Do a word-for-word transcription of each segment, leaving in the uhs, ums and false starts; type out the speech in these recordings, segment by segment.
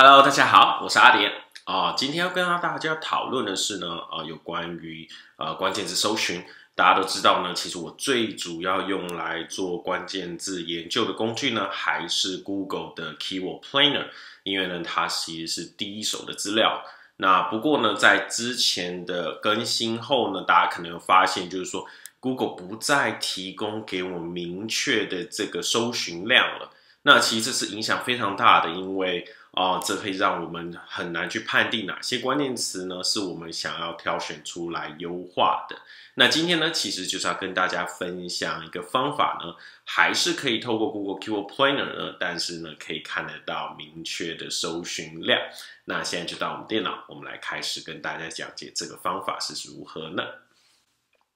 Hello， 大家好，我是阿蝶啊、呃。今天要跟大家讨论的是呢，呃，有关于呃关键字搜寻。大家都知道呢，其实我最主要用来做关键字研究的工具呢，还是 Google 的 Keyword Planner， 因为呢，它其实是第一手的资料。那不过呢，在之前的更新后呢，大家可能有发现，就是说 Google 不再提供给我们明确的这个搜寻量了。那其实这是影响非常大的，因为啊、呃，这会让我们很难去判定哪些关键词呢是我们想要挑选出来优化的。那今天呢，其实就是要跟大家分享一个方法呢，还是可以透过 Google Keyword Planner 呢，但是呢可以看得到明确的搜寻量。那现在就到我们电脑，我们来开始跟大家讲解这个方法是如何呢？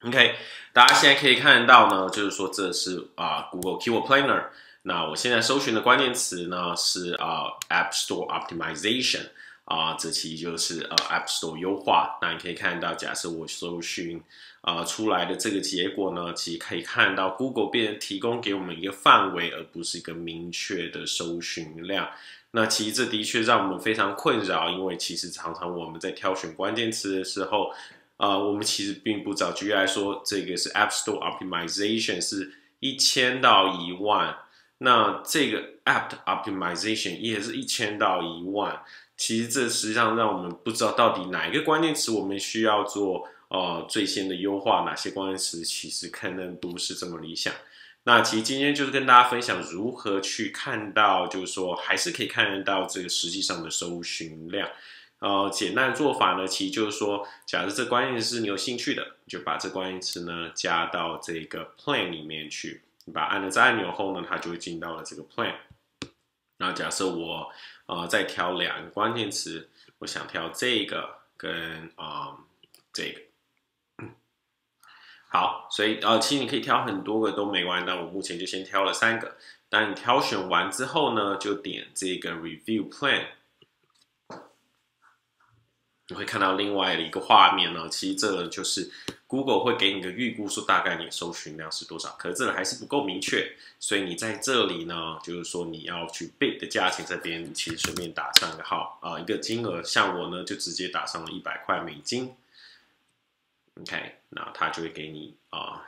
OK， 大家现在可以看得到呢，就是说这是啊、呃、Google Keyword Planner。 那我现在搜寻的关键词呢是啊、呃、App Store Optimization 啊、呃，这期就是呃 App Store 优化。那你可以看到，假设我搜寻啊、呃、出来的这个结果呢，其实可以看到 Google 便提供给我们一个范围，而不是一个明确的搜寻量。那其实这的确让我们非常困扰，因为其实常常我们在挑选关键词的时候，呃，我们其实并不早。举例来说，这个是 App Store Optimization 是一千到一万。 那这个 app 的 optimization 也是一千到一万，其实这实际上让我们不知道到底哪一个关键词我们需要做呃最先的优化，哪些关键词其实可能不是这么理想。那其实今天就是跟大家分享如何去看到，就是说还是可以看得到这个实际上的搜寻量。呃，简单的做法呢，其实就是说，假设这关键词你有兴趣的，就把这关键词呢加到这个 plan 里面去。 你把它按了这按钮后呢，它就会进到了这个 plan。那假设我呃再挑两个关键词，我想挑这个跟啊、呃、这个、嗯，好，所以呃其实你可以挑很多个都没关系，但我目前就先挑了三个。当你挑选完之后呢，就点这个 review plan， 你会看到另外的一个画面呢，其实这个就是 Google 会给你个预估，说大概你的搜寻量是多少，可是这个还是不够明确，所以你在这里呢，就是说你要去 bid 的价钱这边，你其实随便打上个号啊、呃，一个金额，像我呢就直接打上了一百块美金 ，OK， 那它就会给你啊、呃、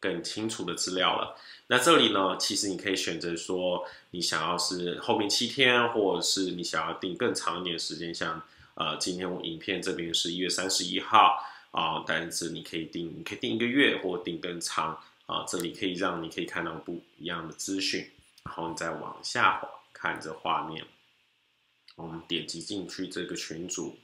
更清楚的资料了。那这里呢，其实你可以选择说你想要是后面七天，或者是你想要定更长一点的时间，像呃今天我影片这边是一月三十一号。 啊、呃，但是你可以定，你可以定一个月或定更长啊、呃，这里可以让你可以看到不一样的资讯，然后你再往下滑，看这画面，我们点击进去这个群组，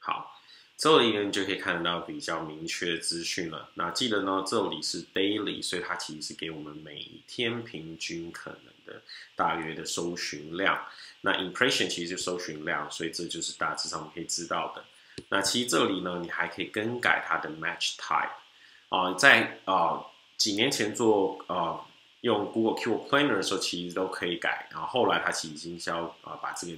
好，这里呢你就可以看得到比较明确的资讯了。那记得呢，这里是 daily， 所以它其实是给我们每一天平均可能的大约的搜寻量。 那 impression 其实就搜寻量，所以这就是大致上我们可以知道的。那其实这里呢，你还可以更改它的 match type 啊、呃，在啊、呃、几年前做呃用 Google Keyword Planner 的时候，其实都可以改。然后后来它其实已经消啊、呃、把这个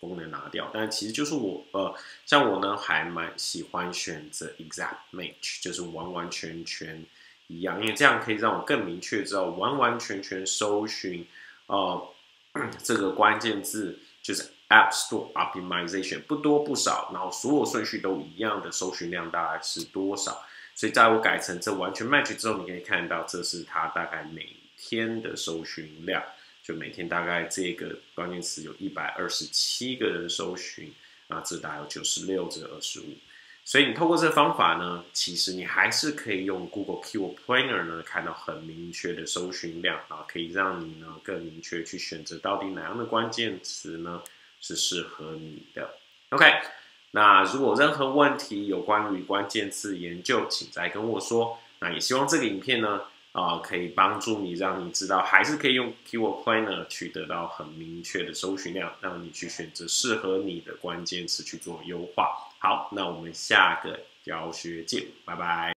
功能拿掉，但其实就是我呃像我呢还蛮喜欢选择 exact match， 就是完完全全一样，因为这样可以让我更明确知道完完全全搜寻呃。 这个关键字就是 App Store Optimization， 不多不少，然后所有顺序都一样的搜寻量大概是多少？所以在我改成这完全 match 之后，你可以看到这是它大概每天的搜寻量，就每天大概这个关键词有一百二十七个人搜寻，那这大概有九十六至二十五。所以你透过这个方法呢，其实你还是可以用 Google Keyword Planner 呢，看到很明确的搜寻量啊，可以让你呢更明确去选择到底哪样的关键词呢是适合你的。OK， 那如果有任何问题有关于关键字研究，请再跟我说。那也希望这个影片呢，啊、呃，可以帮助你，让你知道还是可以用 Keyword Planner 去得到很明确的搜寻量，让你去选择适合你的关键词去做优化。 好，那我们下个教学见，拜拜。